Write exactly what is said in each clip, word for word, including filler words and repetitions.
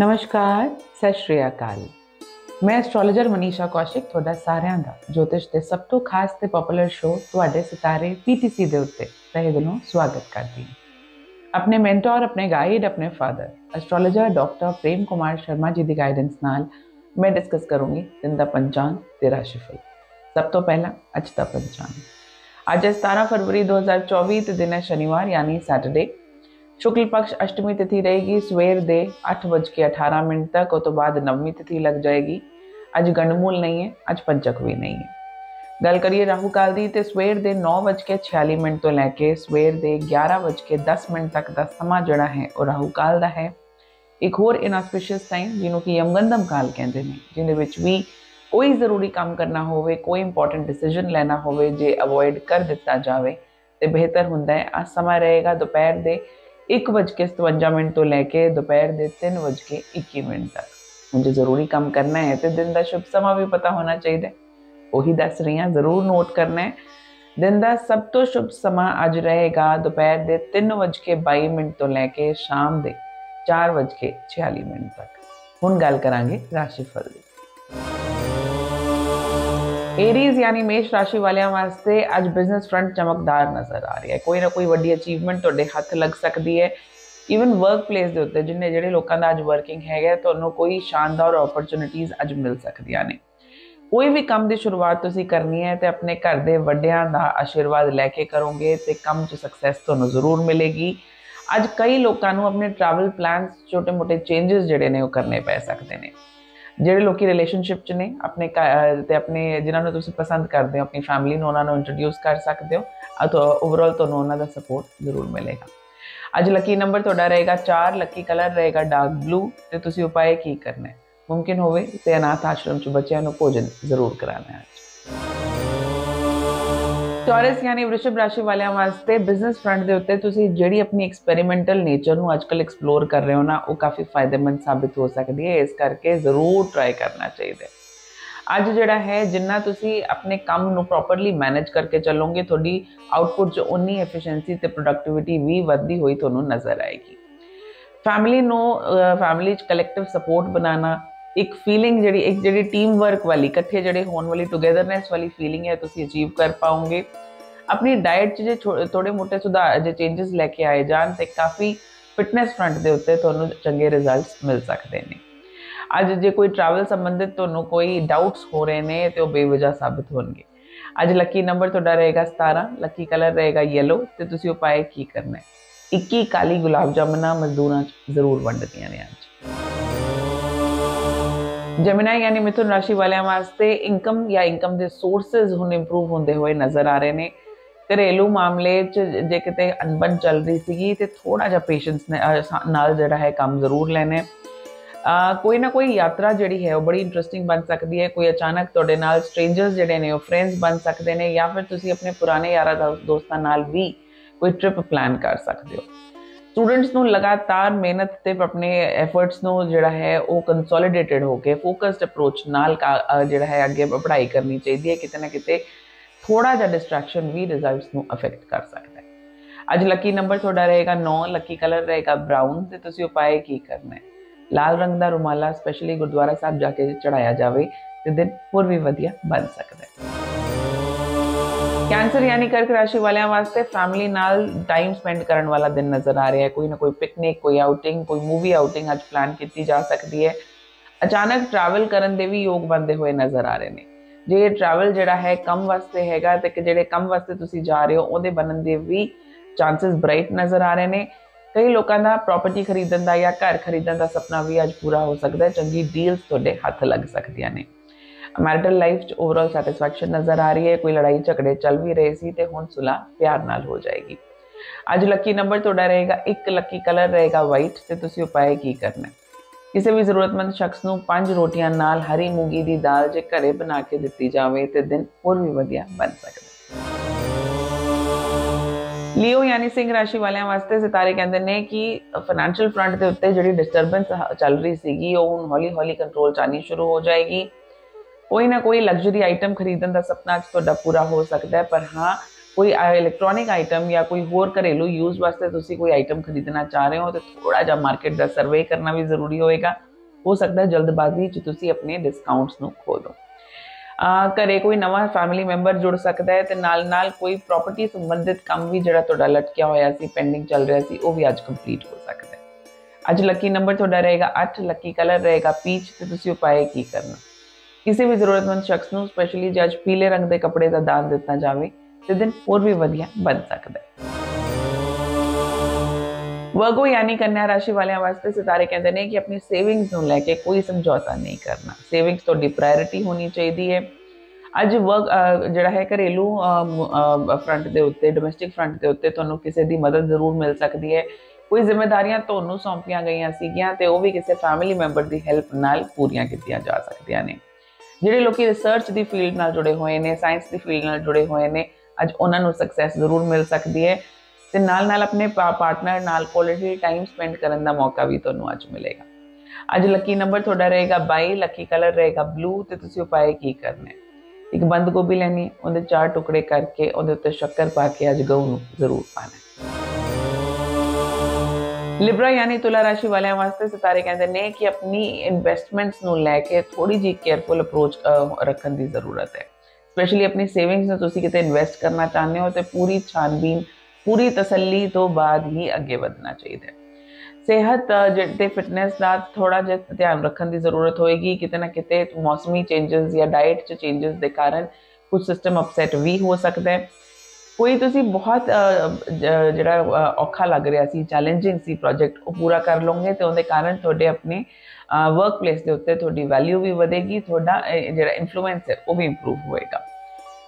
नमस्कार, सत श्री अकाल। मैं एस्ट्रोलॉजर मनीषा कौशिक थोड़ा सारिया का ज्योतिष के सब तो खास ते पॉपुलर शो तुहाडे सितारे पीटीसी दे उत्ते तहे दिलों स्वागत करती हूँ। अपने मैंटोर, अपने गाइड, अपने father astrologer doctor Prem Kumar Sharma ji की गाइडेंस नाल मैं डिस्कस करूँगी दिन का पंचांग ते राशिफल। सब तो पहला अज का पंचांग। अज है सतारह फरवरी दो हज़ार चौबीस, दिन है शनिवार यानी सैटरडे। शुक्ल पक्ष अष्टमी तिथि रहेगी सवेर दे अठ बज के अठारह मिनट तक और तो बाद नवमी तिथि लग जाएगी। अज गणमूल नहीं है, अज पंचक भी नहीं है। गल करिए राहु काल दी ते सवेर दे नौ बज के छियाली मिनट तो लैके सवेर दे ग्यारह बज के दस मिनट तक का समा जोड़ा है और राहु काल दा है। एक होर इनऑस्पिशियस टाइम जिन्हों की यमगंधम काल कहते हैं, जिन्हें विच भी कोई जरूरी काम करना होवे, कोई इंपॉर्टेंट डिसीजन लेना होवे जे अवॉइड कर दिता जावे ते बेहतर हुंदा है। आ समा रहेगा दोपहर दे एक बज के सतवंजा मिनट तो लैके दोपहर के तीन बज के इक्की मिनट तक। मुझे जरूरी काम करना है तो दिन का शुभ समा भी पता होना चाहिए। वही दस रही हाँ, जरूर नोट करना है। दिन का सब तो शुभ समा अज रहेगा दोपहर के तीन बज के बाई मिनट तो लैके शाम के चार बज के छियाली मिनट तक। हुण गल करांगे राशिफल दी। एरीज यानी मेष राशि वाले वास्ते अज बिजनेस फ्रंट चमकदार नज़र आ रही है। कोई ना कोई वड्डी अचीवमेंट तुहाडे हथ लग सकती है। ईवन वर्क प्लेस के उत्ते जिन्हें जिहड़े लोगों का अज वर्किंग है तुहानूं कोई शानदार ऑपरचुनिटीज़ अज मिल सकदियां ने। कोई भी काम की शुरुआत तुसीं करनी है तो अपने घर के वड्डियां दा आशीर्वाद लैके करोगे तो काम च सक्सैस तुहानूं जरूर मिलेगी। अज कई लोगों नूं अपने ट्रैवल प्लान्स छोटे मोटे चेंजिस जिहड़े ने करने पै सकते हैं। जिहड़े लोग रिलेशनशिप च ने अपने ते अपने जिन्होंने तुम पसंद करते हो अपनी फैमिली में उन्होंने इंट्रोड्यूस कर सकते हो। तो ओवरऑल तो उन्होंने सपोर्ट जरूर मिलेगा। अज लकी नंबर थोड़ा रहेगा चार, लकी कलर रहेगा डार्क ब्लू। तो तुसी उपाय की करना है, मुमकिन होवे ते अनाथ आश्रम च बच्चों को भोजन जरूर कराना है। टॉरस यानी वृषभ राशि वाले वास्ते बिजनेस फ्रंट के उत्ते तुसी जिहड़ी अपनी एक्सपैरीमेंटल नेचर नूं आजकल एक्सप्लोर कर रहे हो ना, वो काफ़ी फायदेमंद साबित हो सकती है। इस करके जरूर ट्राई करना चाहिए। अज जिहड़ा है जिन्ना तुसी अपने काम नूं प्रॉपरली मैनेज करके चलोगे तुहाडी आउटपुट च उन्नी एफिशिएंसी ते प्रोडक्टिविटी भी वधदी होई तुहानूं नज़र आएगी। फैमिली नूं फैमिली च कलैक्टिव सपोर्ट बनाना, एक फीलिंग जी एक जी टीम वर्क वाली कट्ठे जड़े होने वाली टुगैदरनैस वाली फीलिंग है तुसी अचीव कर पाओगे। अपनी डाइट च थोड़े मोटे सुधार जो चेंजेस लैके आए जान ते काफ़ी फिटनेस फ्रंट के उत्ते तुहानूं चंगे रिजल्ट्स मिल सकते हैं। अज जे कोई ट्रैवल संबंधित तुहानूं कोई डाउट्स हो रहे हैं तो बेवजह साबित होंगे। अज लकी नंबर तुहाडा रहेगा सतारह, लकी कलर रहेगा येलो। तो तुसी उपाय की करना है, इक्की काली गुलाब जामुना मजदूरां जरूर वंडदियां ने। अज जमिनाई यानी मिथुन राशि वाले वास्ते इनकम या इनकम के सोर्सेज हुण इंप्रूव होंदे हुए नज़र आ रहे हैं। घरेलू मामले जे किते अनबन चल रही सीगी ते थोड़ा जा पेशेंस नाल जिहड़ा है काम जरूर लैने। कोई ना कोई यात्रा जिहड़ी है वो बड़ी इंटरेस्टिंग बन सकती है। कोई अचानक तुहाडे नाल स्ट्रेंजर्स जिहड़े ने वो फ्रेंड्स बन सकते हैं, या फिर तुसीं अपने पुराने यारा दोस्तां नाल भी कोई ट्रिप प्लान कर सकते हो। स्टूडेंट्स नूं लगातार मेहनत ते अपने एफर्ट्स नूं जिहड़ा है वो कंसोलीडेटेड होकर फोकस्ड अप्रोच नाल जिहड़ा है अगे पढ़ाई करनी चाहिए। किते ना किते थोड़ा जा डिस्ट्रैक्शन भी रिजल्ट्स नूं अफेक्ट कर सकता है। अज लकी नंबर थोड़ा रहेगा नौ, लकी कलर रहेगा ब्राउन। तो तुसी उपाय की करना है, लाल रंग दा रुमाला स्पेशली गुरुद्वारा साहब जाके चढ़ाया जावे तो दिन होर भी वधिया बन सकता है। कैंसर यानी कर्क राशि वाले वास्ते फैमिली नाल टाइम स्पेंड करने वाला दिन नज़र आ रहा है। कोई ना कोई पिकनिक, कोई आउटिंग, कोई मूवी आउटिंग अज प्लान की जा सकती है। अचानक ट्रैवल करने के भी योग बनते हुए नज़र आ रहे हैं। जे ये ट्रैवल जोड़ा है कम वास्ते हैगा ते जे कम वास्ते तुसी जा रहे हो उहदे बनन दे भी चांसेस ब्राइट नज़र आ रहे हैं। कई लोगों का प्रॉपर्टी खरीदन का या घर खरीदन का सपना भी अज पूरा हो सकता है। चंगी डील्स तुहाडे हथ लग सकदियां ने। मैरिटल लाइफ च ओवरऑल सैटिस्फैक्शन नज़र आ रही है। कोई लड़ाई झगड़े चल भी रहे सी ते हुण सुलह प्यार नाल हो जाएगी। अज लकी नंबर तुहाडा रहेगा एक, लकी कलर रहेगा वाइट। तो तुसी उपाय की करना है, किसी भी जरूरतमंद शख्स नूं पांच रोटियां नाल हरी मूंगी दी दाल जे घरे बना के दिती जावे तो दिन होर भी वधिया बन सकदा। लियो यानी सिंह राशि वाले वास्ते सितारे कहते हैं कि फाइनैशियल फ्रंट के उत्ते जिहड़ी डिस्टरबेंस चल रही सीगी वो हुण हौली हौली कंट्रोल च आनी शुरू हो जाएगी। कोई ना कोई लग्जरी आइटम खरीदन का सपना अज तुहाडा पूरा हो सकता है। पर हाँ, कोई इलैक्ट्रॉनिक आइटम या कोई होर घरेलू यूज़ वास्ते तुसी कोई आइटम खरीदना चाह रहे हो तो थोड़ा जा मार्केट का सर्वे करना भी जरूरी होएगा। हो सकता है जल्दबाजी च तुसी अपने डिस्काउंट्स नू खो दो। घरे कोई नवा फैमिली मैंबर जुड़ सकता है, तो नाल नाल कोई प्रॉपर्टी संबंधित काम भी जिहड़ा तुहाडा लटकिया होया सी, पेंडिंग चल रहा सी, वो भी अज कंप्लीट हो सकता है। अज लकी नंबर तुहाडा रहेगा आठ, लकी कलर रहेगा पीच, तो तुसी उपाय की करना। किसी भी जरूरतमंद शख्स नू स्पेशली जे अज पीले रंग दे कपड़े दा दान दिता जावे ते दिन होर भी वधिया बन सकदा है। वर्गो यानी कन्या राशि वाले वास्ते सितारे कहते हैं कि अपनी सेविंग्स नू लेके कोई समझौता नहीं करना, सेविंग्स तो डी प्रायोरिटी होनी चाहिए है। अज वर्ग जिहड़ा है घरेलू फ्रंट के उत्ते, डोमैसटिक फ्रंट के उत्ते तुहानू किसी की मदद जरूर मिल सकती है। कोई जिम्मेदारियां तुहानू सौंपियां गईयां सीगियां ते वो भी किसी फैमिली मैंबर की हैल्प नाल पूरियां कीतियां जा सकदियां ने। जिहड़े लोग रिसर्च की फील्ड नाल जुड़े हुए हैं, साइंस की फील्ड नाल जुड़े हुए हैं, अज उन्हां नू सक्सैस जरूर मिल सकती है। ते नाल नाल अपने पार्टनर नाल क्वालिटी टाइम स्पेंड करने का मौका भी तुहानू अज मिलेगा। अज लकी नंबर तुहाडा रहेगा बाई, लकी कलर रहेगा ब्लू, तो तुसी उपाय की करना है। एक बंद गोभी लैनी है, उहदे चार टुकड़े करके उहदे उत्ते शक्कर पा के अज गऊ नू जरूर पाना है। लिब्रा यानी तुला राशि वाले वास्ते सितारे कहते हैं कि अपनी इन्वेस्टमेंट्स नू लैके थोड़ी जी केयरफुल अप्रोच रखने की जरूरत है। स्पेशली अपनी सेविंग्स नू तुसी किते इन्वेस्ट करना चाहते हो तो पूरी छानबीन, पूरी तसल्ली तो बाद ही अगे बढ़ना चाहिए। सेहत ते फिटनेस का थोड़ा जिहा ध्यान रखने की जरूरत होएगी। किते ना किते मौसमी चेंजेस या डाइट च चेंजेस के कारण कुछ सिस्टम अपसैट भी हो सकता है। कोई तुसी बहुत जिहड़ा औखा लग रहा सी, चैलेंजिंग सी प्रोजेक्ट, वो पूरा कर लोगे तो उसके कारण तुहाडे अपने वर्क प्लेस के उत्ते तुहाडी वैल्यू भी वधेगी, तुहाडा जिहड़ा इन्फ्लुएंस है वो भी इंप्रूव होएगा।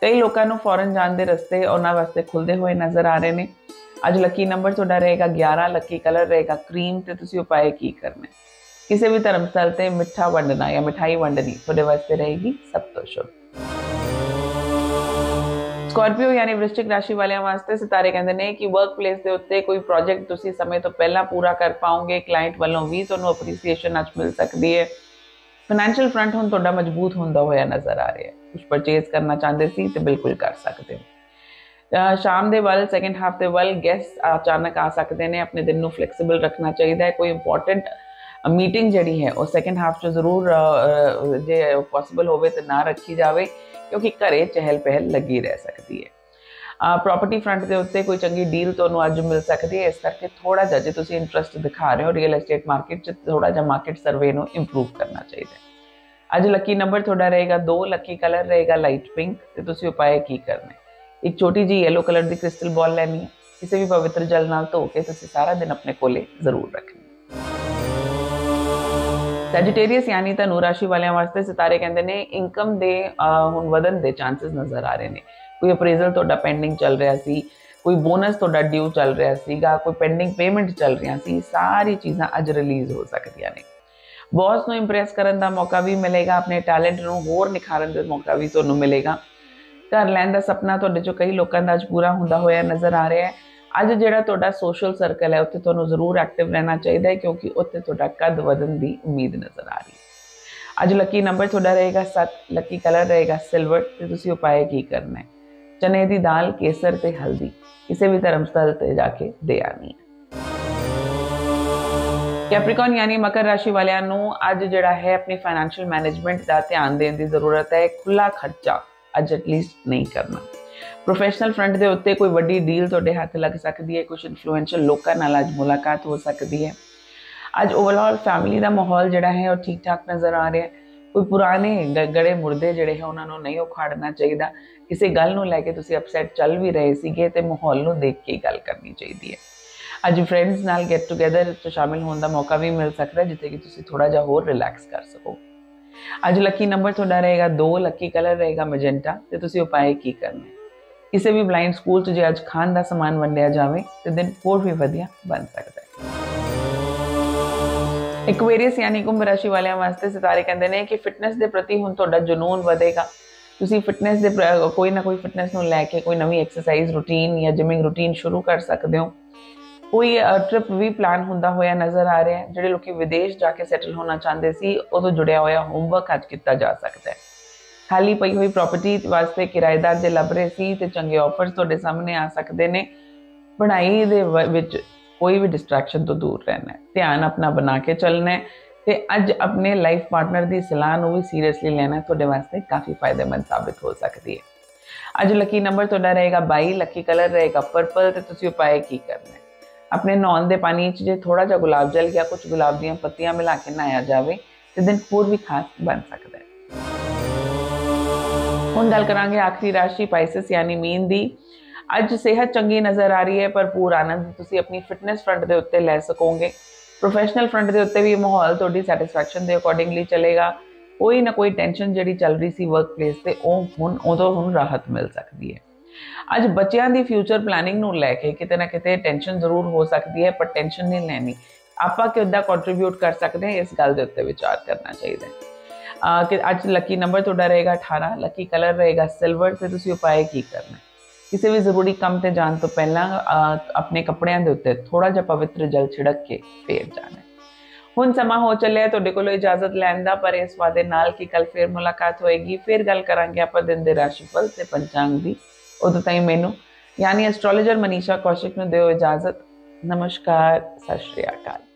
कई लोगों को फॉरन जाने के रस्ते उन्होंने वास्ते खुलते हुए नजर आ रहे हैं। अज लकी नंबर तुहाडा रहेगा ग्यारह, लकी कलर रहेगा क्रीम, तो तुसी उपाय की करना है। किसी भी धर्मस्थल पर मिठा वंडना या मिठाई वंडनी तुहाडे वास्ते रहेगी सब तो शुभ। स्कॉर्पियो यानी वृश्चिक राशि वाले वास्ते सितारे कहते हैं कि वर्क प्लेस के उत्ते कोई प्रोजेक्ट तुसी समय तो पहला पूरा कर पाओगे, क्लाइंट वालों भी तुहानू अप्रीसीएशन अच मिल सकती है। फाइनैशियल फ्रंट हुण तुहाडा मजबूत होंदा होया नजर आ रहा है। कुछ परचेज करना चाहते सी तो बिल्कुल कर सकते हो। शाम के वाल, सैकेंड हाफ के वाल गैस अचानक आ सकते हैं। अपने दिन को फ्लैक्सीबल रखना चाहिए। कोई इंपॉर्टेंट मीटिंग जी है वह सैकेंड हाफ च जरूर जे पॉसिबल हो तो ना रखी जाए, क्योंकि घरें चहल पहल लगी रह सकती है। प्रॉपर्टी फ्रंट के उत्ते कोई चंगी डील तो अज मिल सकती है। इस करके थोड़ा जहा जो तुम इंटरस्ट दिखा रहे हो रियल एस्टेट मार्केट, थोड़ा जहा मार्केट सर्वे को इंप्रूव करना चाहिए। अज लकी नंबर तुहाडा रहेगा दो, लकी कलर रहेगा लाइट पिंक, तो तुसी उपाय की करने। एक छोटी जी येलो कलर की क्रिस्टल बॉल लैनी है, किसी भी पवित्र जल नाल धो के तुसी सारा दिन अपने कोले जरूर रखनी। सैजिटेरियस यानी धनु राशि वाले वास्ते सितारे कहते हैं इनकम के हुण वधन के चांसेस नजर आ रहे हैं। कोई अप्रेजल तुहाडा पेंडिंग चल रहा सी, कोई बोनस तुहाडा ड्यू चल रहा सीगा, कोई पेंडिंग पेमेंट चल रही सी, सारी चीज़ां अज रिलीज़ हो सकदियां ने। बॉस नू इंप्रैस करन दा मौका भी मिलेगा, अपने टैलेंट नू होर निखारन दा मौका भी तुहानू मिलेगा। घर लैण दा सपना तुहाडे चों कई लोकां दा अज पूरा हुंदा होया नज़र आ रहा है। अज जिहड़ा तुहाडा सोशल सर्कल है उत्थे तुहानू जरूर एक्टिव रहना चाहिए, क्योंकि उत्थे तुहाडा कद वधन दी उम्मीद नज़र आ रही है। अज लकी नंबर तुहाडा रहेगा सत, लकी कलर रहेगा सिल्वर, ते तुसी उपाय की करना है। चने दी दाल, केसर ते हल्दी किसी भी धर्मस्थल ते जाके दे आनी है। कैप्रिकॉन यानी मकर राशि वालियां नू अज जिहड़ा है अपनी फाइनैशियल मैनेजमेंट का ध्यान देने की जरूरत है। खुला खर्चा अज एटलीस्ट नहीं करना। प्रोफेशनल फ्रंट के उत्ते कोई वड्डी डील तुहाडे हथ लग सकती है। कुछ इन्फ्लुएंशियल लोगों नाल अज मुलाकात हो सकती है। अज ओवरऑल फैमिली का माहौल जिहड़ा है वह ठीक ठाक नज़र आ रहा है। कोई पुराने गड़े मुर्दे जिहड़े है उन्होंने नहीं उखाड़ना चाहिए। किसी गल नू लैके तुसी अपसैट चल भी रहे सीगे ते माहौल नू देख के गल करनी चाहिए है। अज फ्रेंड्स नाल गेट टुगेदर तो शामिल होने का मौका भी मिल सकता है, जिथे कि तुसी थोड़ा जा होर रिलैक्स कर सको। अज लकी नंबर तुहाडा रहेगा दो, लकी कलर रहेगा मजेंटा, तो तुसी उपाय की करना है। किसी भी ब्लाइंड स्कूल जो अज खान का समान वंडिया जाए तो दिन होर भी वधिया बन सकता है। एक्वेरियस यानी कुंभ राशि वाले वास्ते सितारे कहते हैं कि फिटनेस के प्रति हुण तुहाडा जुनून वधेगा। तुसी फिटनेस दे कोई ना कोई फिटनेस नूं लैके कोई नवी एक्सरसाइज रूटीन या जिमिंग रूटीन शुरू कर सकते हो। कोई ट्रिप भी प्लान हुंदा होया नज़र आ रहा है। जिहड़े लोग विदेश जाके सैटल होना चाहते सी उदों जुड़िया होया होमवर्क अज किया जा सकता है। खाली पई हुई प्रॉपर्टी वास्ते किराएदार जे लभ रहे सी ते चंगे ऑफर्स तुहाडे सामने आ सकते हैं। पढ़ाई दे विच कोई भी डिस्ट्रैक्शन तो दूर रहना है, ध्यान अपना बना के चलना है। तो अज अपने लाइफ पार्टनर की सलाह को भी सीरियसली लेना थोड़े वास्ते काफ़ी फायदेमंद साबित हो सकती है। अज लकी नंबर तो रहेगा बाई, लकी कलर रहेगा पर्पल। तो तुसी उपाय की करना है, अपने नहाने के पानी जो थोड़ा जा गुलाब जल या कुछ गुलाब दी पत्तियां मिला के नहाया जाए तो दिन होर भी खास बन सकता है। हुण गल करांगे आखिरी राशि पाइसेस यानी मीन दी। अज सेहत चंगी नज़र आ रही है, पर पूरा आनंद तुसी अपनी फिटनेस फ्रंट के उत्ते लै सकोगे। प्रोफेशनल फ्रंट के उत्ते भी माहौल तुहाडी सैटिस्फैक्शन के अकॉर्डिंगली चलेगा। कोई ना कोई टेंशन जी चल रही सी वर्क प्लेस से वह हुण उदों हुण राहत मिल सकती है। अज बच्चों की फ्यूचर प्लानिंग नूं लैके किते ना किते टेंशन जरूर हो सकती है, पर टेंशन नहीं लैनी। आपां किद्दां कंट्रीब्यूट कर सकते हैं, इस गल दे उत्ते विचार करना चाहिए। कि अज लकी नंबर तुहाडा रहेगा अठारह, लकी कलर रहेगा सिल्वर। तो तुसीं उपाय की करना, किसी भी जरूरी काम से जाने तो पहला अपने कपड़ियां दे उत्ते थोड़ा जिहा पवित्र जल छिड़क के फिर जाना। हुण समा हो चलिया तुहाडे कोलों इजाजत लैण दा, पर इस वादे नाल कि कल फिर मुलाकात होएगी। फिर गल करांगे आपां दिन दे राशिफल ते पंचांग दी। उदों ताईं मैनूं यानी एस्ट्रोलॉजर मनीषा कौशिक नूं दिओ इजाजत। नमस्कार, सत श्री अकाल।